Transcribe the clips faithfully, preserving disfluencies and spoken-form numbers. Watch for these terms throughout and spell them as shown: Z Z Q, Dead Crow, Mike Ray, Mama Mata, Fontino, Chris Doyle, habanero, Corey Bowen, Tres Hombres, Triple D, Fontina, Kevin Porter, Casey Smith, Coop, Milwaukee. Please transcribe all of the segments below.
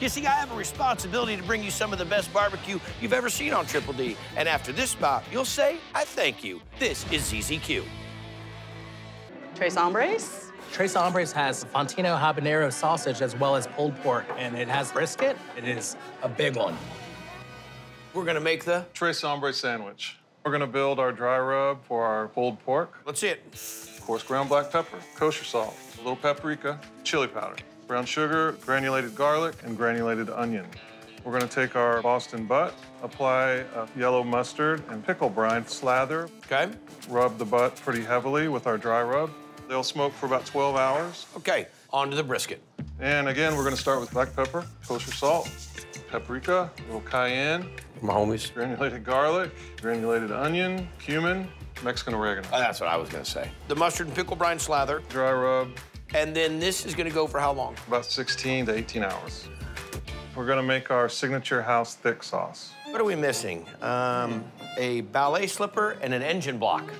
You see, I have a responsibility to bring you some of the best barbecue you've ever seen on Triple D. And after this spot, you'll say, I thank you. This is Z Z Q. Tres Hombres. Tres Hombres has Fontino habanero sausage as well as pulled pork, and it has brisket. It is a big one. We're gonna make the Tres Hombres sandwich. We're gonna build our dry rub for our pulled pork. Let's see it. Of course, ground black pepper, kosher salt, a little paprika, chili powder, brown sugar, granulated garlic, and granulated onion. We're gonna take our Boston butt, apply a yellow mustard and pickle brine slather. Okay. Rub the butt pretty heavily with our dry rub. They'll smoke for about twelve hours. Okay, on to the brisket. And again, we're gonna start with black pepper, kosher salt, paprika, a little cayenne. My homies. Granulated garlic, granulated onion, cumin, Mexican oregano. Oh, that's what I was gonna say. The mustard and pickle brine slather. Dry rub. And then this is gonna go for how long? About sixteen to eighteen hours. We're gonna make our signature house thick sauce. What are we missing? Um, a ballet slipper and an engine block.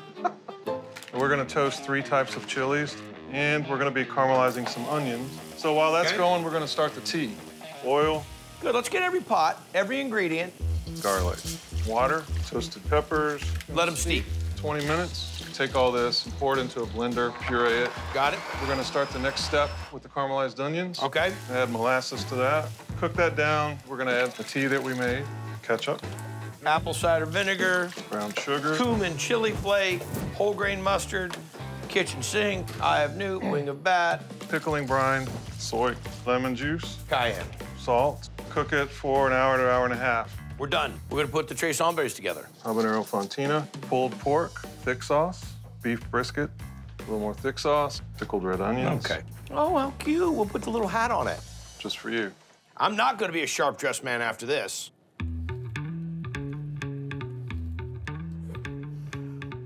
We're gonna toast three types of chilies, and we're gonna be caramelizing some onions. So while that's okay. going, we're gonna start the tea. Oil. Good, let's get every pot, every ingredient. Garlic, water, toasted peppers. Let them steep. twenty minutes. Take all this and pour it into a blender, puree it. Got it. We're gonna start the next step with the caramelized onions. Okay. Add molasses to that. Cook that down. We're gonna add the tea that we made, ketchup. Apple cider vinegar. Brown sugar. Cumin chili flake, whole grain mustard, kitchen sink, eye of newt, wing of bat. Pickling brine, soy, lemon juice. Cayenne. Salt. Cook it for an hour to an hour and a half. We're done. We're gonna put the Tres Hombres together. Habanero Fontina, pulled pork, thick sauce, beef brisket, a little more thick sauce, pickled red onions. Okay. Oh, how cute. We'll put the little hat on it. Just for you. I'm not gonna be a sharp-dressed man after this.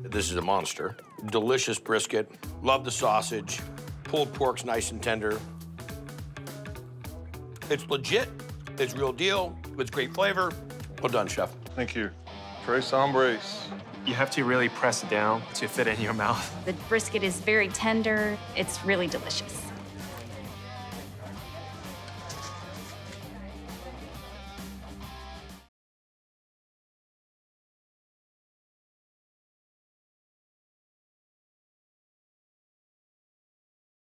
This is a monster. Delicious brisket. Love the sausage. Pulled pork's nice and tender. It's legit. It's real deal. It's great flavor. Well done, chef. Thank you. Tres Hombres. You have to really press it down to fit in your mouth. The brisket is very tender. It's really delicious.